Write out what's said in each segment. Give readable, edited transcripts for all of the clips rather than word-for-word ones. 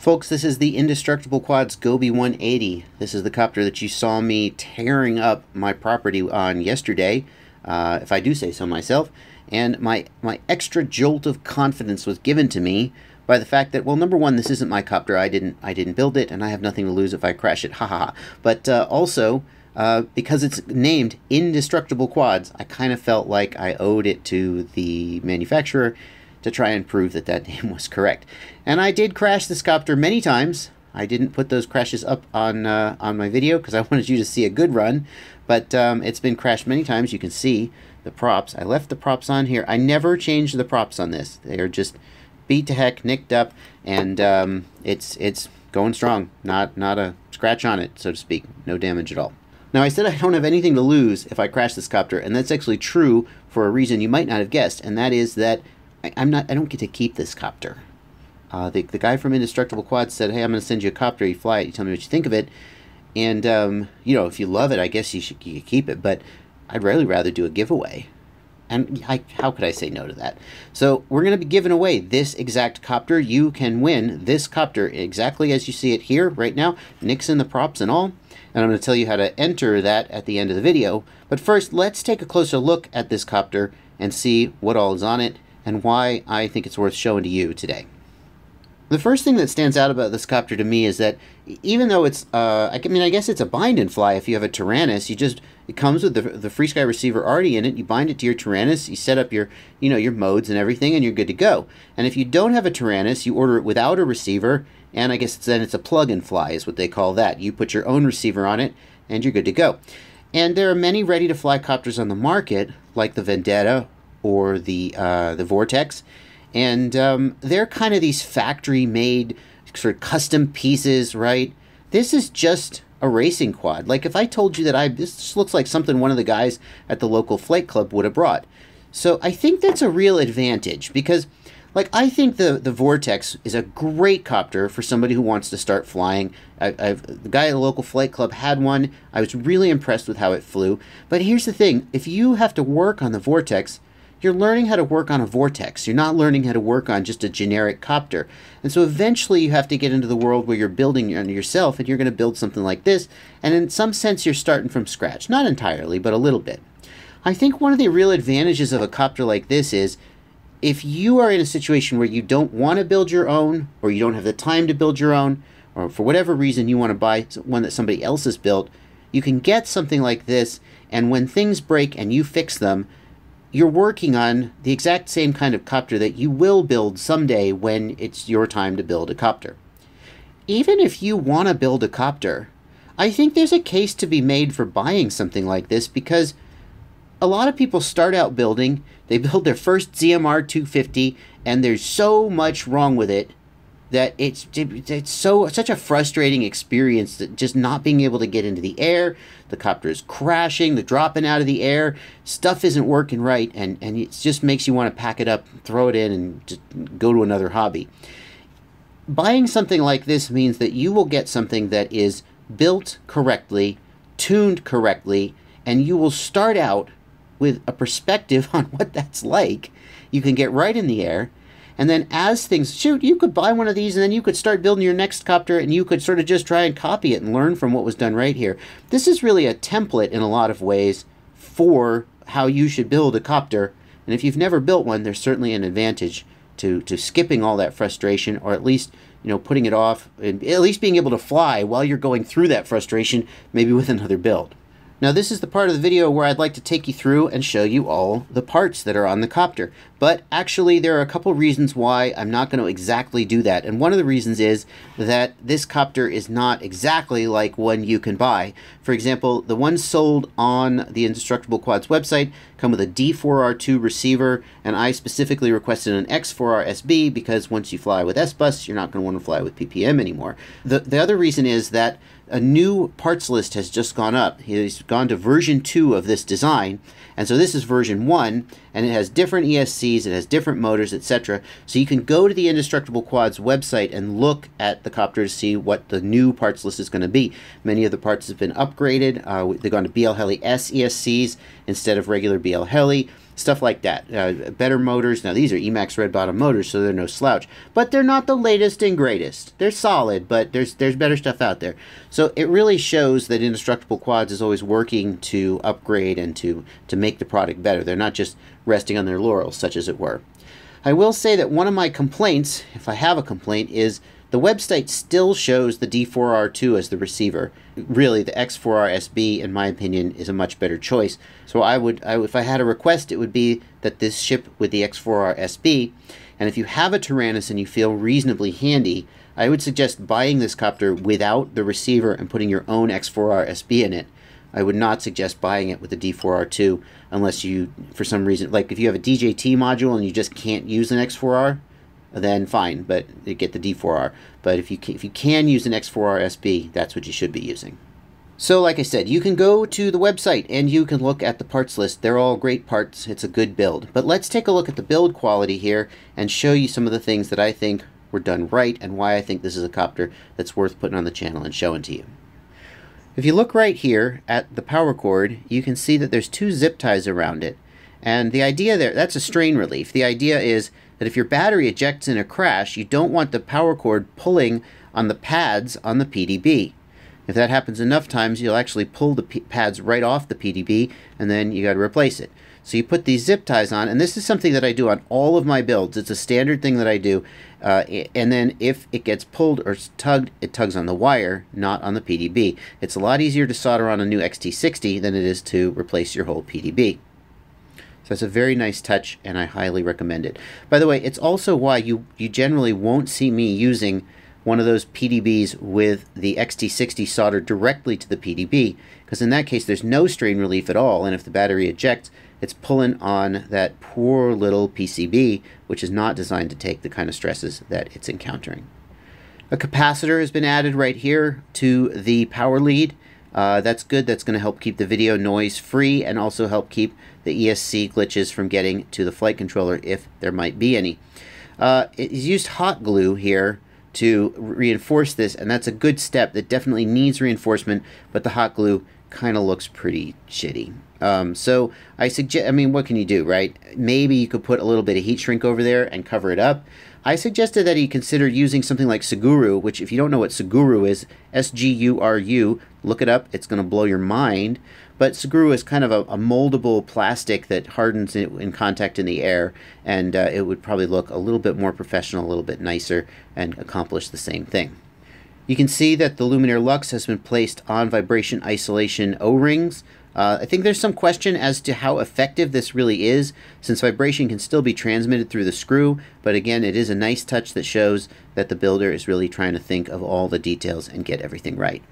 Folks, this is the Indestructible Quads Goby 180. This is the copter that you saw me tearing up my property on yesterday, if I do say so myself. And my extra jolt of confidence was given to me by the fact that, well, number one, this isn't my copter. I didn't build it, and I have nothing to lose if I crash it. Ha ha ha. But also, because it's named Indestructible Quads, I kind of felt like I owed it to the manufacturer to try and prove that that name was correct. And I did crash this copter many times. I didn't put those crashes up on my video because I wanted you to see a good run, but it's been crashed many times. You can see the props. I left the props on here. I never changed the props on this. They are just beat to heck, nicked up, and it's going strong. Not a scratch on it, so to speak. No damage at all. Now, I said I don't have anything to lose if I crash this copter, and that's actually true for a reason you might not have guessed, and that is that I don't get to keep this copter. The guy from Indestructible Quads said, hey, I'm going to send you a copter. You fly it. You tell me what you think of it. And, you know, if you love it, I guess you should keep it. But I'd really rather do a giveaway. And how could I say no to that? So we're going to be giving away this exact copter. You can win this copter exactly as you see it here right now. Nix in the props and all. And I'm going to tell you how to enter that at the end of the video. But first, let's take a closer look at this copter and see what all is on it, and why I think it's worth showing to you today. The first thing that stands out about this copter to me is that even though it's, I mean, I guess it's a bind and fly if you have a Taranis. You just, it comes with the FreeSky receiver already in it. You bind it to your Taranis, you set up your, you know, your modes and everything, and you're good to go. And if you don't have a Taranis, you order it without a receiver, and I guess then it's a plug and fly is what they call that. You put your own receiver on it, and you're good to go. And there are many ready-to-fly copters on the market, like the Vendetta, or the Vortex, and they're kind of these factory-made sort of custom pieces, right? This is just a racing quad. Like if I told you that this just looks like something one of the guys at the local flight club would have brought. So I think that's a real advantage because, like, I think the Vortex is a great copter for somebody who wants to start flying. The guy at the local flight club had one. I was really impressed with how it flew. But here's the thing: if you have to work on the Vortex, you're learning how to work on a Vortex. You're not learning how to work on just a generic copter. And so eventually you have to get into the world where you're building yourself, and you're going to build something like this. And in some sense, you're starting from scratch. Not entirely, but a little bit. I think one of the real advantages of a copter like this is if you are in a situation where you don't want to build your own, or you don't have the time to build your own, or for whatever reason you want to buy one that somebody else has built, you can get something like this. And when things break and you fix them, you're working on the exact same kind of copter that you will build someday when it's your time to build a copter. Even if you want to build a copter, I think there's a case to be made for buying something like this because a lot of people start out building, they build their first ZMR 250, and there's so much wrong with it that it's such a frustrating experience, that just not being able to get into the air, the copter is crashing, the dropping out of the air, stuff isn't working right, and it just makes you want to pack it up, throw it in, and just go to another hobby. Buying something like this means that you will get something that is built correctly, tuned correctly, and you will start out with a perspective on what that's like. You can get right in the air, and then as things, shoot, you could buy one of these and then you could start building your next copter, and you could sort of just try and copy it and learn from what was done right here. This is really a template in a lot of ways for how you should build a copter. And if you've never built one, there's certainly an advantage to skipping all that frustration, or at least, you know, putting it off, and at least being able to fly while you're going through that frustration, maybe with another build. Now, this is the part of the video where I'd like to take you through and show you all the parts that are on the copter. But actually, there are a couple reasons why I'm not going to exactly do that. And one of the reasons is that this copter is not exactly like one you can buy. For example, the ones sold on the Indestructible Quads website come with a D4R2 receiver, and I specifically requested an X4R SB because once you fly with SBUS, you're not going to want to fly with PPM anymore. The other reason is that a new parts list has just gone up. He's gone to version 2 of this design, and so this is version 1, and it has different ESCs, it has different motors, etc. So you can go to the Indestructible Quads website and look at the copter to see what the new parts list is going to be. Many of the parts have been upgraded. They've gone to BL-Heli S ESCs instead of regular BL-Heli. stuff like that. Better motors. Now, these are Emax red bottom motors, so they're no slouch, but they're not the latest and greatest. They're solid, but there's better stuff out there. So it really shows that Indestructible Quads is always working to upgrade and to make the product better. They're not just resting on their laurels, such as it were. I will say that one of my complaints, if I have a complaint, is the website still shows the D4R2 as the receiver. Really, the X4R SB, in my opinion, is a much better choice. So I would, if I had a request, it would be that this ship with the X4R SB. And if you have a Taranis and you feel reasonably handy, I would suggest buying this copter without the receiver and putting your own X4R SB in it. I would not suggest buying it with the D4R2 unless you, for some reason, like if you have a DJT module and you just can't use an X4R, then fine, but you get the D4R. But if you can use an X4R SB, that's what you should be using. So like I said, you can go to the website and you can look at the parts list. They're all great parts. It's a good build. But let's take a look at the build quality here and show you some of the things that I think were done right and why I think this is a copter that's worth putting on the channel and showing to you. If you look right here at the power cord, you can see that there's two zip ties around it. And the idea there, that's a strain relief. The idea is that if your battery ejects in a crash, you don't want the power cord pulling on the pads on the PDB. If that happens enough times, you'll actually pull the pads right off the PDB, and then you got to replace it. So you put these zip ties on, and this is something that I do on all of my builds. It's a standard thing that I do, and then if it gets pulled or tugged, it tugs on the wire, not on the PDB. It's a lot easier to solder on a new XT60 than it is to replace your whole PDB. So it's a very nice touch, and I highly recommend it. By the way, it's also why you generally won't see me using one of those PDBs with the XT60 soldered directly to the PDB, because in that case there's no strain relief at all, and if the battery ejects, it's pulling on that poor little PCB, which is not designed to take the kind of stresses that it's encountering. A capacitor has been added right here to the power lead. That's good. That's going to help keep the video noise free and also help keep the ESC glitches from getting to the flight controller if there might be any. It is used hot glue here to reinforce this, and that's a good step that definitely needs reinforcement, but the hot glue kind of looks pretty shitty. So I suggest, I mean, what can you do, right? Maybe you could put a little bit of heat shrink over there and cover it up. I suggested that he consider using something like Seguru, which if you don't know what Seguru is, S-G-U-R-U, look it up, it's going to blow your mind. But Seguru is kind of a moldable plastic that hardens in contact in the air, and it would probably look a little bit more professional, a little bit nicer, and accomplish the same thing. You can see that the Lumenier Lux has been placed on vibration isolation O-rings. I think there's some question as to how effective this really is, since vibration can still be transmitted through the screw, but again, it is a nice touch that shows that the builder is really trying to think of all the details and get everything right.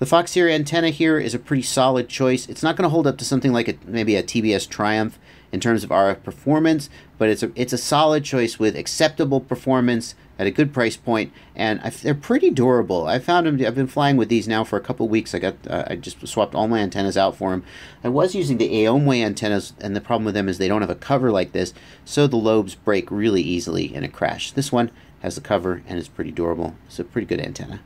The Foxeer antenna here is a pretty solid choice. It's not going to hold up to something like maybe a TBS Triumph in terms of RF performance, but it's a solid choice with acceptable performance at a good price point, and they're pretty durable. I found them. I've been flying with these now for a couple weeks. I just swapped all my antennas out for them. I was using the Aomway antennas, and the problem with them is they don't have a cover like this, so the lobes break really easily in a crash. This one has a cover and is pretty durable. It's a pretty good antenna.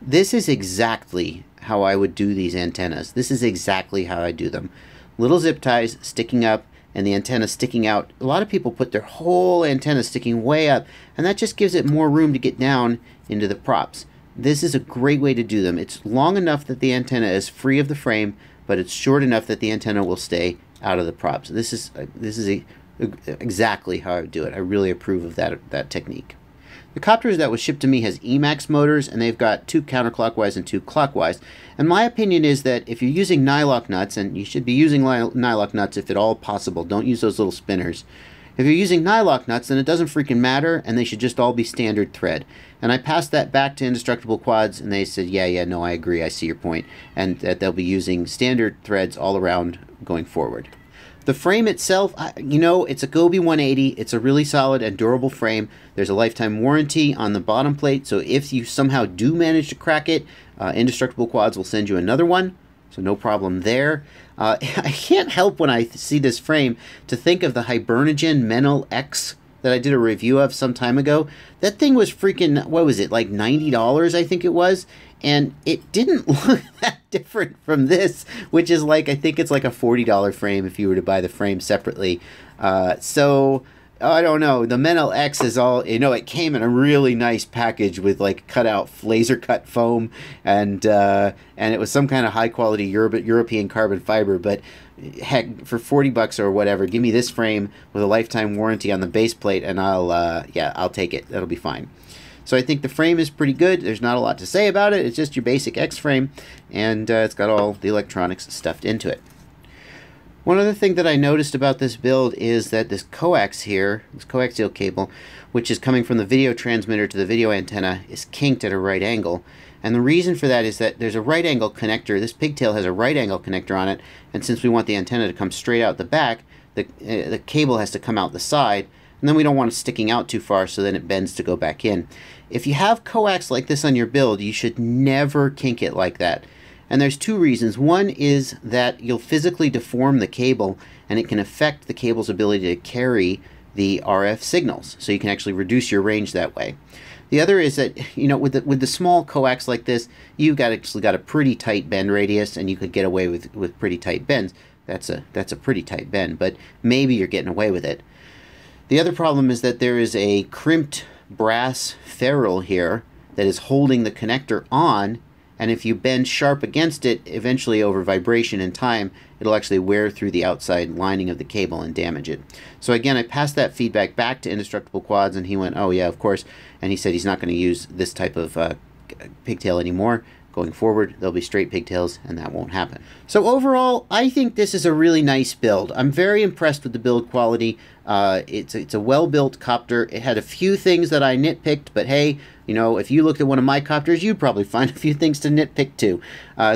This is exactly how I would do these antennas. This is exactly how I do them. Little zip ties sticking up, and the antenna sticking out. A lot of people put their whole antenna sticking way up, and that just gives it more room to get down into the props. This is a great way to do them. It's long enough that the antenna is free of the frame, but it's short enough that the antenna will stay out of the props. This is exactly how I would do it. I really approve of that technique. The copter that was shipped to me has Emax motors, and they've got two counterclockwise and two clockwise. And my opinion is that if you're using nylock nuts, and you should be using nylock nuts if at all possible, don't use those little spinners. If you're using nylock nuts, then it doesn't freaking matter, and they should just all be standard thread. And I passed that back to Indestructible Quads, and they said, yeah, no, I agree, I see your point, and that they'll be using standard threads all around going forward. The frame itself, you know, it's a Goby 180. It's a really solid and durable frame. There's a lifetime warranty on the bottom plate, so if you somehow do manage to crack it, Indestructible Quads will send you another one, so no problem there. I can't help when I see this frame to think of the Hibernagen Mental X that I did a review of some time ago. That thing was freaking, what was it, like $90, I think it was. And it didn't look that different from this, which is like, I think it's like a $40 frame if you were to buy the frame separately. So I don't know. The Mental X is all, you know, it came in a really nice package with like cutout laser cut foam, and it was some kind of high quality European carbon fiber. But heck, for 40 bucks or whatever, give me this frame with a lifetime warranty on the base plate, and I'll yeah, I'll take it. That'll be fine. So I think the frame is pretty good. There's not a lot to say about it. It's just your basic X frame, and it's got all the electronics stuffed into it. One other thing that I noticed about this build is that this coax here, this coaxial cable, which is coming from the video transmitter to the video antenna, is kinked at a right angle. And the reason for that is that there's a right angle connector. This pigtail has a right angle connector on it, and since we want the antenna to come straight out the back, the cable has to come out the side. And then we don't want it sticking out too far, so then it bends to go back in. If you have coax like this on your build, you should never kink it like that. And there's two reasons. One is that you'll physically deform the cable, and it can affect the cable's ability to carry the RF signals. So you can actually reduce your range that way. The other is that, you know, with the small coax like this, you've actually got a pretty tight bend radius, and you could get away with pretty tight bends. That's a pretty tight bend, but maybe you're getting away with it. The other problem is that there is a crimped brass ferrule here that is holding the connector on, and if you bend sharp against it, eventually over vibration and time, it'll actually wear through the outside lining of the cable and damage it. So again, I passed that feedback back to Indestructible Quads, and he went, oh yeah, of course, and he said he's not going to use this type of pigtail anymore. Going forward, there'll be straight pigtails, and that won't happen. So overall, I think this is a really nice build. I'm very impressed with the build quality. It's a well-built copter. It had a few things that I nitpicked, but hey, you know, if you looked at one of my copters, you'd probably find a few things to nitpick too.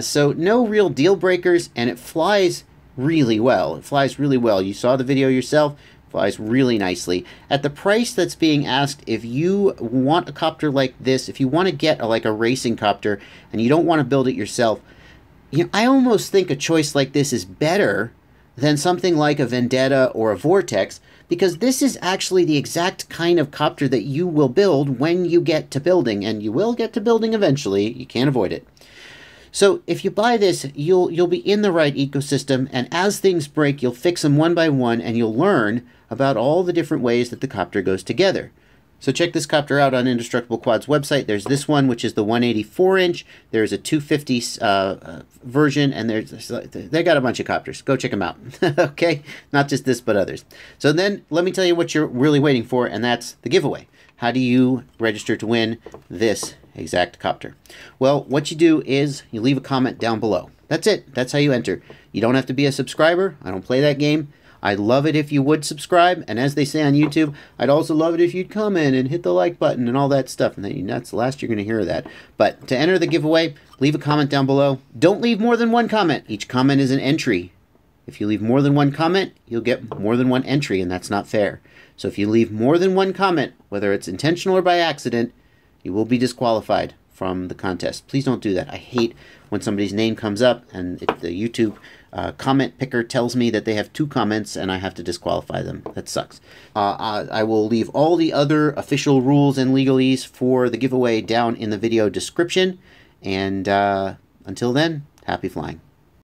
So no real deal breakers, and it flies really well. It flies really well. You saw the video yourself. Flies really nicely. At the price that's being asked, if you want a copter like this, if you want to get like a racing copter and you don't want to build it yourself, you know, I almost think a choice like this is better than something like a Vendetta or a Vortex, because this is actually the exact kind of copter that you will build when you get to building, and you will get to building eventually. You can't avoid it. So if you buy this, you'll be in the right ecosystem, and as things break, you'll fix them one by one, and you'll learn about all the different ways that the copter goes together. So check this copter out on Indestructible Quad's website. There's this one, which is the 184-inch. There's a 250 version, and they got a bunch of copters. Go check them out, okay? Not just this, but others. So then let me tell you what you're really waiting for, and that's the giveaway. How do you register to win this exact copter? Well, what you do is you leave a comment down below. That's it. That's how you enter. You don't have to be a subscriber. I don't play that game. I'd love it if you would subscribe, and as they say on YouTube, I'd also love it if you'd comment and hit the like button and all that stuff, and then that's the last you're going to hear of that. But to enter the giveaway, leave a comment down below. Don't leave more than one comment. Each comment is an entry. If you leave more than one comment, you'll get more than one entry, and that's not fair. So if you leave more than one comment, whether it's intentional or by accident, you will be disqualified from the contest. Please don't do that. I hate when somebody's name comes up and the YouTube comment picker tells me that they have two comments and I have to disqualify them. That sucks. I will leave all the other official rules and legalese for the giveaway down in the video description. And until then, happy flying.